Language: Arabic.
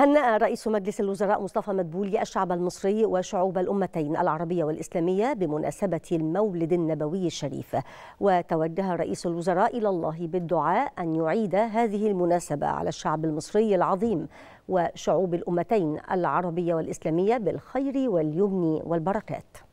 هنأ رئيس مجلس الوزراء مصطفى مدبولي الشعب المصري وشعوب الأمتين العربية والإسلامية بمناسبة المولد النبوي الشريف، وتوجه رئيس الوزراء إلى الله بالدعاء أن يعيد هذه المناسبة على الشعب المصري العظيم وشعوب الأمتين العربية والإسلامية بالخير واليمن والبركات.